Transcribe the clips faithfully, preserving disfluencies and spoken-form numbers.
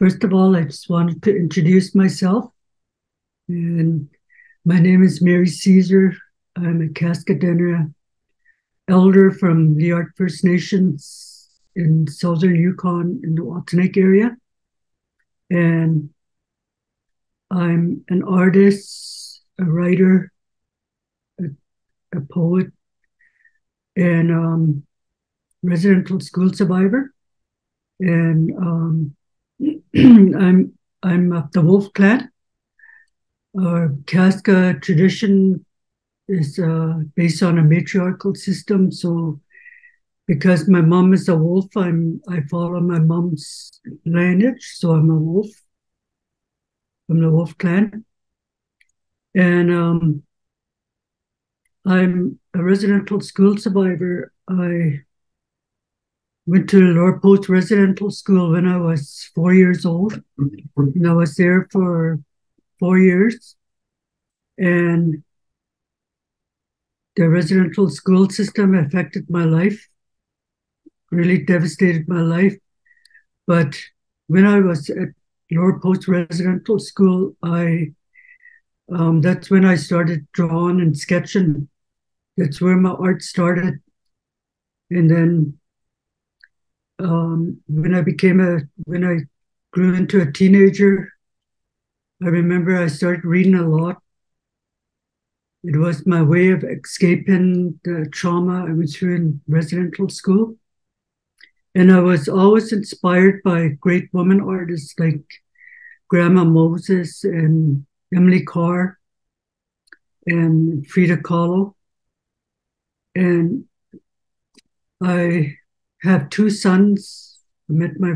First of all, I just wanted to introduce myself. And my name is Mary Caesar. I'm a Kaska Dena elder from Liard First Nations in southern Yukon in the Watson Lake area. And I'm an artist, a writer, a, a poet, and um, residential school survivor. And um, I'm I'm of the Wolf Clan. Our Kaska tradition is uh, based on a matriarchal system. So, because my mom is a wolf, I'm I follow my mom's lineage. So I'm a wolf from the Wolf Clan, and um, I'm a residential school survivor. I went to Lower Post residential school when I was four years old, and I was there for four years. And the residential school system affected my life, really devastated my life. But when I was at Lower Post residential school, I um, that's when I started drawing and sketching. That's where my art started, and then. Um, when I became a, when I grew into a teenager, I remember I started reading a lot. It was my way of escaping the trauma I went through in residential school. And I was always inspired by great women artists like Grandma Moses and Emily Carr and Frida Kahlo. And I have two sons. I met my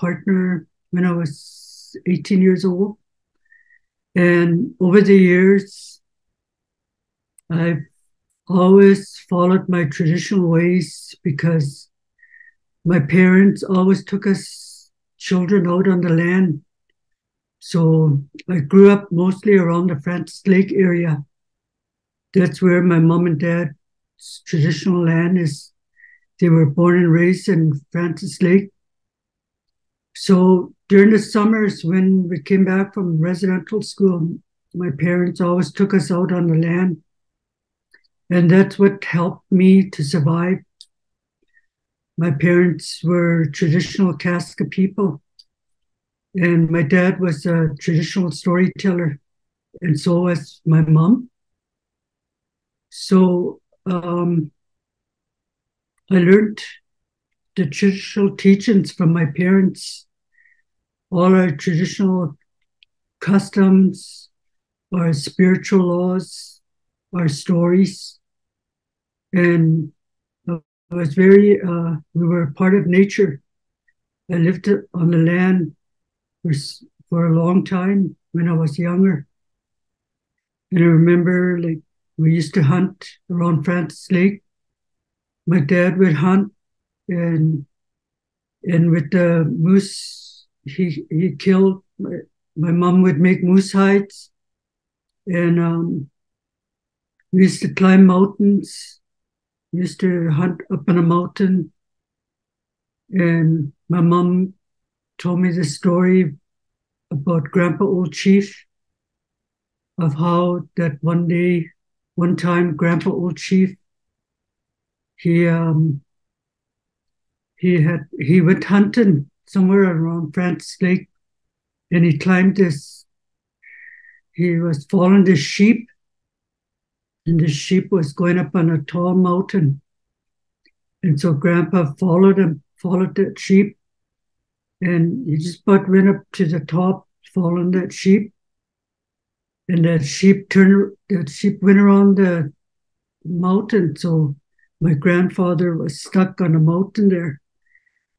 partner when I was eighteen years old. And over the years, I've always followed my traditional ways because my parents always took us children out on the land. So I grew up mostly around the Francis Lake area. That's where my mom and dad's traditional land is. They were born and raised in Francis Lake. So during the summers, when we came back from residential school, my parents always took us out on the land. And that's what helped me to survive. My parents were traditional Kaska people. And my dad was a traditional storyteller. And so was my mom. So, um, I learned the traditional teachings from my parents, all our traditional customs, our spiritual laws, our stories. And I was very, uh, we were part of nature. I lived on the land for, for a long time when I was younger. And I remember, like, we used to hunt around Francis Lake. My dad would hunt, and and with the moose he he killed, my, my mom would make moose hides, and um, we used to climb mountains, we used to hunt up on a mountain, and my mom told me the story about Grandpa Old Chief, of how that one day, one time Grandpa Old Chief, He um he had he went hunting somewhere around Francis Lake, and he climbed this. He was following this sheep, and the sheep was going up on a tall mountain. And so Grandpa followed him, followed that sheep, and he just about went up to the top, following that sheep. And that sheep turned. That sheep went around the mountain, so. My grandfather was stuck on a mountain there.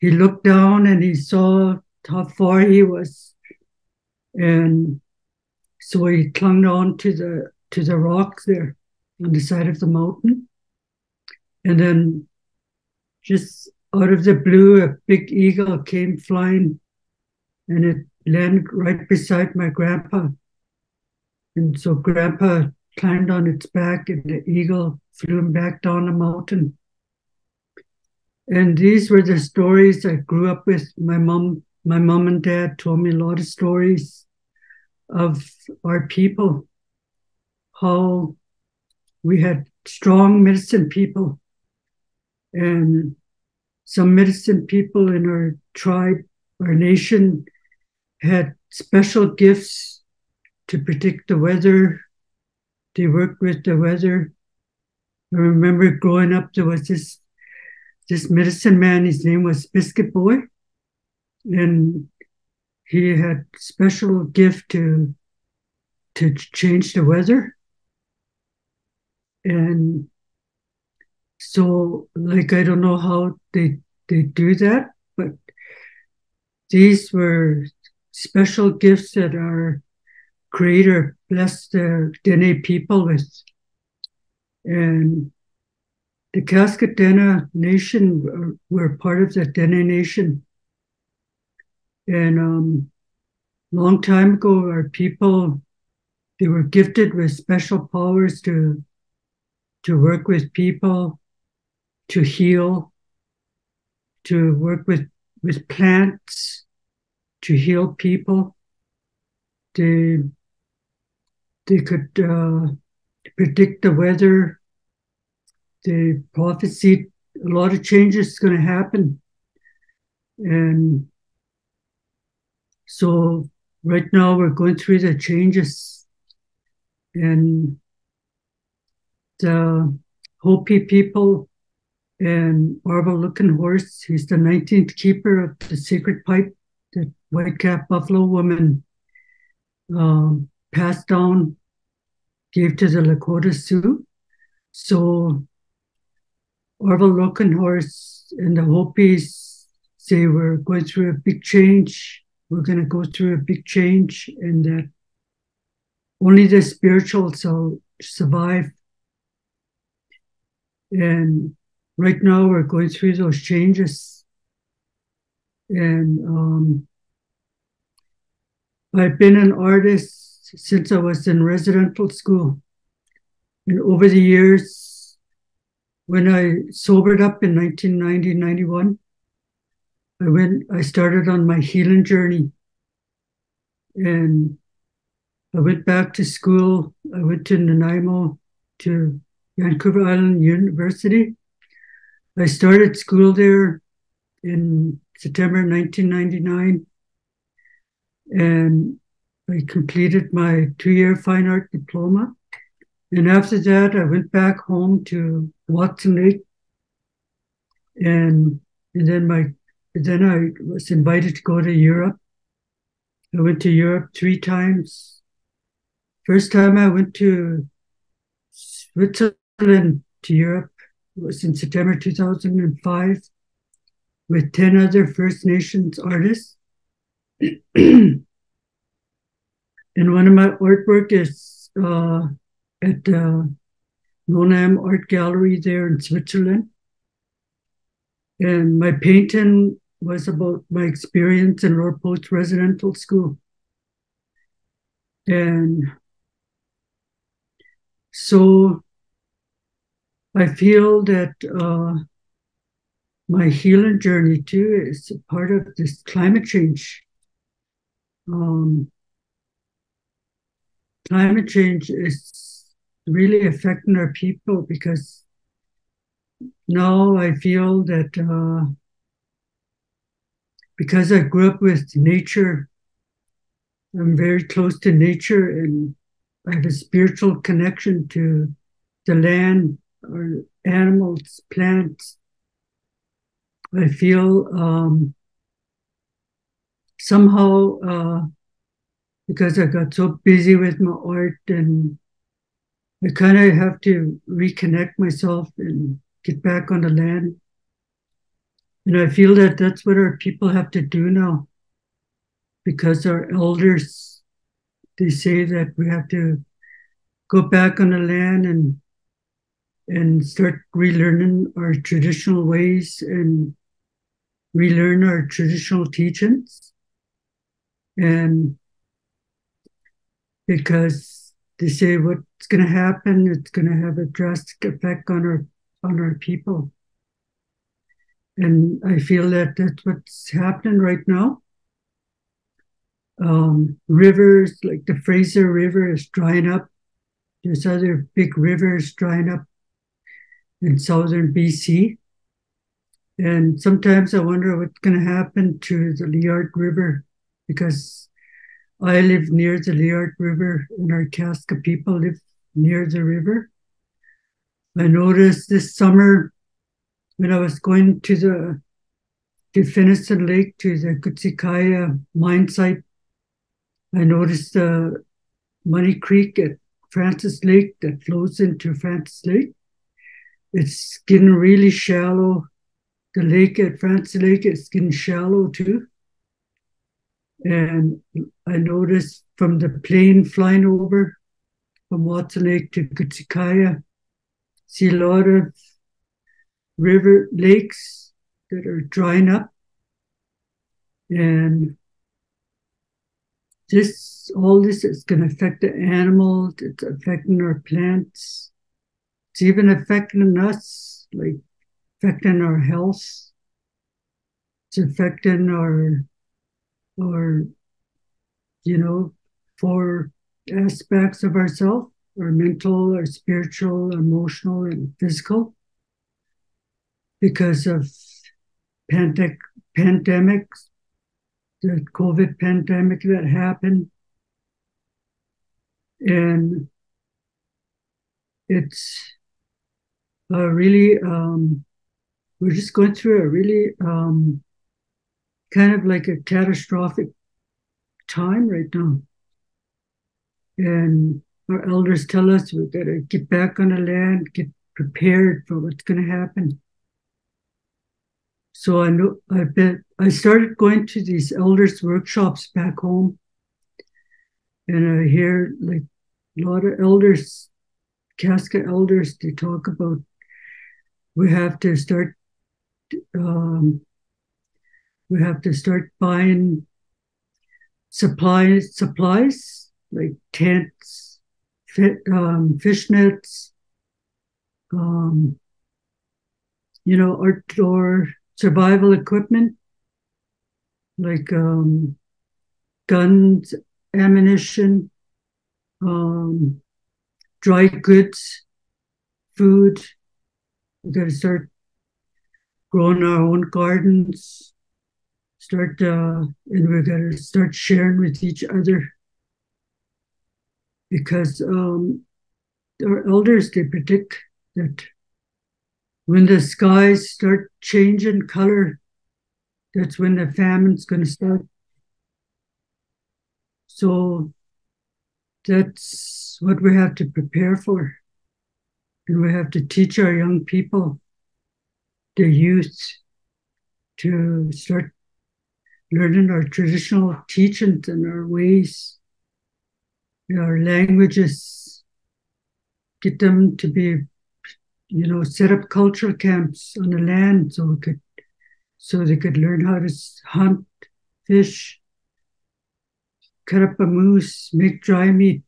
He looked down and he saw how far he was. And so he clung on to the, to the rocks there on the side of the mountain. And then just out of the blue, a big eagle came flying and it landed right beside my grandpa. And so Grandpa climbed on its back and the eagle flew him back down the mountain. And these were the stories I grew up with. My mom my mom and dad told me a lot of stories of our people, how we had strong medicine people, and some medicine people in our tribe, our nation, had special gifts to predict the weather. They worked with the weather. I remember growing up, there was this this medicine man, his name was Biscuit Boy, and he had special gift to to change the weather. And so, like, I don't know how they, they do that, but these were special gifts that our Creator blessed the Dene people with. And the Kaska Dena Nation were part of the Dene Nation. And um, long time ago, our people, they were gifted with special powers to to work with people, to heal, to work with, with plants, to heal people. They, they could uh, predict the weather. They prophesied a lot of changes going to happen. And so right now we're going through the changes. And the Hopi people and Arvol Looking Horse, he's the nineteenth keeper of the sacred pipe that Whitecap Buffalo woman um, passed down, gave to the Lakota Sioux. So Arvol Looking Horse and the Hopis say we're going through a big change. We're going to go through a big change, and that only the spiritual shall survive. And right now we're going through those changes. And um, I've been an artist since I was in residential school. And over the years, when I sobered up in nineteen ninety, ninety-one, I went, I started on my healing journey. And I went back to school. I went to Nanaimo, to Vancouver Island University. I started school there in September nineteen ninety-nine, and I completed my two-year fine art diploma. And after that, I went back home to Watson Lake, and, and then my then I was invited to go to Europe. I went to Europe three times. First time I went to Switzerland, to Europe. It was in September two thousand five with ten other First Nations artists. And one of my artwork is uh, at the Nonam Art Gallery there in Switzerland. And my painting was about my experience in Lower Post residential school. And so I feel that uh, my healing journey too is a part of this climate change. Um, climate change is really affecting our people, because now I feel that uh, because I grew up with nature, I'm very close to nature, and I have a spiritual connection to the land, or animals, plants. I feel um, somehow, uh, because I got so busy with my art, and I kind of have to reconnect myself and get back on the land. And I feel that that's what our people have to do now, because our elders, they say that we have to go back on the land and and start relearning our traditional ways and relearn our traditional teachings. And because they say what's going to happen, it's going to have a drastic effect on our, on our people. And I feel that that's what's happening right now. Um, rivers like the Fraser River is drying up. There's other big rivers drying up in southern B C. And sometimes I wonder what's going to happen to the Liard River, because I live near the Liard River and our Kaska people live near the river. I noticed this summer when I was going to the to Finison Lake, to the Kutsikaia mine site, I noticed the Money Creek at Francis Lake that flows into Francis Lake. It's getting really shallow. The lake at Francis Lake is getting shallow too. And I noticed from the plane flying over from Watson Lake to Kutsikaia, see a lot of river lakes that are drying up. And this, all this is going to affect the animals, it's affecting our plants, it's even affecting us, like affecting our health, it's affecting our, our, you know, four aspects of ourselves, our mental, our spiritual, emotional, and physical, because of pandemic, pandemics, the COVID pandemic that happened. And it's a really, um, we're just going through a really um, kind of like a catastrophic time right now. And our elders tell us we've got to get back on the land, get prepared for what's going to happen. So I know I bet I started going to these elders' workshops back home, and I hear like a lot of elders, Kaska elders, they talk about we have to start, um, we have to start buying supplies, supplies like tents, fit, um, fishnets, um, you know, outdoor survival equipment, like um, guns, ammunition, um, dry goods, food. We've got to start growing our own gardens, start, uh, and we've got to start sharing with each other, because um, our elders, they predict that when the skies start changing color, that's when the famine's going to start. So that's what we have to prepare for. And we have to teach our young people, the youth, to start learning our traditional teachings and our ways, our languages, get them to be, you know, set up cultural camps on the land so we could, so they could learn how to hunt, fish, cut up a moose, make dry meat,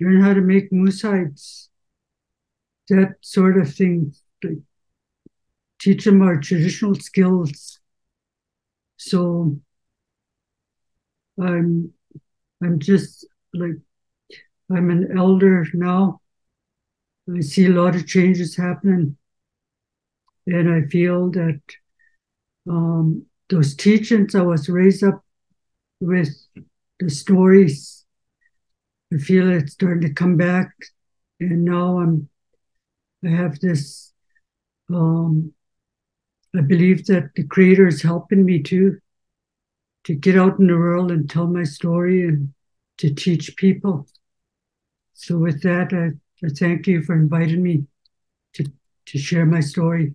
learn how to make moose hides, that sort of thing. Like teach them our traditional skills. So I'm, I'm just like, I'm an elder now. I see a lot of changes happening, and I feel that um, those teachings I was raised up with, the stories, I feel it's starting to come back, and now I'm, I have this, um, I believe that the Creator is helping me too, to get out in the world and tell my story and to teach people. So with that, I I thank you for inviting me to, to share my story.